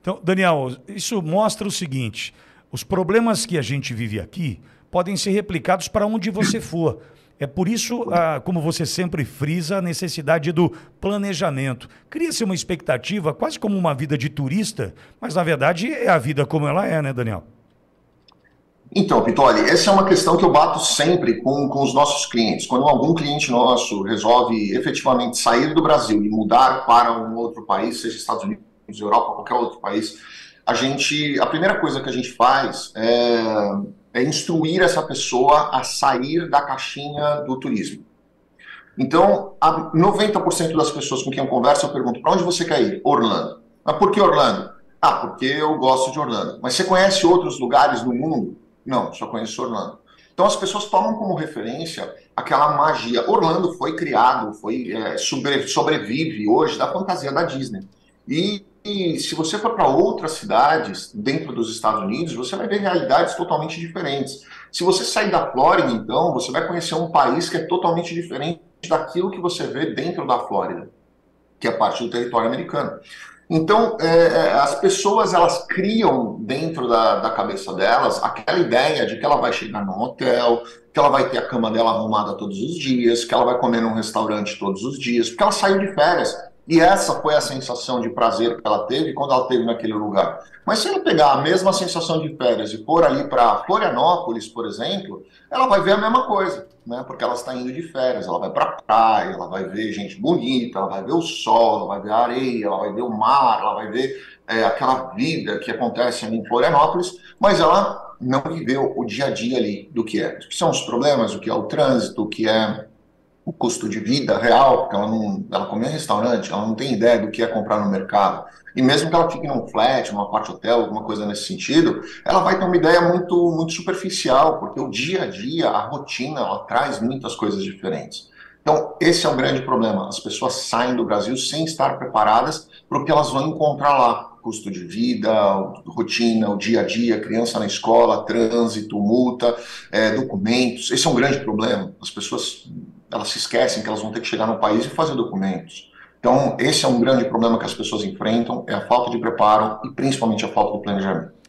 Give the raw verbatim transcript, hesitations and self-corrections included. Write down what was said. Então, Daniel, isso mostra o seguinte, os problemas que a gente vive aqui podem ser replicados para onde você for. É por isso, ah, como você sempre frisa, a necessidade do planejamento. Cria-se uma expectativa, quase como uma vida de turista, mas, na verdade, é a vida como ela é, né, Daniel? Então, Pitoli, essa é uma questão que eu bato sempre com, com os nossos clientes. Quando algum cliente nosso resolve efetivamente sair do Brasil e mudar para um outro país, seja Estados Unidos, Europa, qualquer outro país, a gente, a primeira coisa que a gente faz é, é instruir essa pessoa a sair da caixinha do turismo. Então, noventa por cento das pessoas com quem eu converso, eu pergunto, para onde você quer ir? Orlando. Mas por que Orlando? Ah, porque eu gosto de Orlando. Mas você conhece outros lugares no mundo? Não, só conheço Orlando. Então as pessoas tomam como referência aquela magia. Orlando foi criado, foi, é, sobre, sobrevive hoje da fantasia da Disney. E, e se você for para outras cidades dentro dos Estados Unidos, você vai ver realidades totalmente diferentes. Se você sair da Flórida, então, você vai conhecer um país que é totalmente diferente daquilo que você vê dentro da Flórida, que é parte do território americano. Então, é, as pessoas, elas criam dentro da, da cabeça delas aquela ideia de que ela vai chegar num hotel, que ela vai ter a cama dela arrumada todos os dias, que ela vai comer num restaurante todos os dias, porque ela saiu de férias. E essa foi a sensação de prazer que ela teve quando ela esteve naquele lugar. Mas se ela pegar a mesma sensação de férias e for ali para Florianópolis, por exemplo, ela vai ver a mesma coisa, né? Porque ela está indo de férias, ela vai para a praia, ela vai ver gente bonita, ela vai ver o sol, ela vai ver a areia, ela vai ver o mar, ela vai ver é, aquela vida que acontece ali em Florianópolis, mas ela não viveu o dia a dia ali do que é. O que são os problemas, o que é o trânsito, o que é... o custo de vida real, porque ela, não, ela come em restaurante, ela não tem ideia do que é comprar no mercado. E mesmo que ela fique num flat, numa parte hotel, alguma coisa nesse sentido, ela vai ter uma ideia muito, muito superficial, porque o dia a dia, a rotina, ela traz muitas coisas diferentes. Então, esse é um grande problema. As pessoas saem do Brasil sem estar preparadas para o que elas vão encontrar lá. Custo de vida, rotina, o dia a dia, criança na escola, trânsito, multa, é, documentos. Esse é um grande problema. As pessoas... elas se esquecem que elas vão ter que chegar no país e fazer documentos. Então, esse é um grande problema que as pessoas enfrentam, é a falta de preparo e principalmente a falta de planejamento.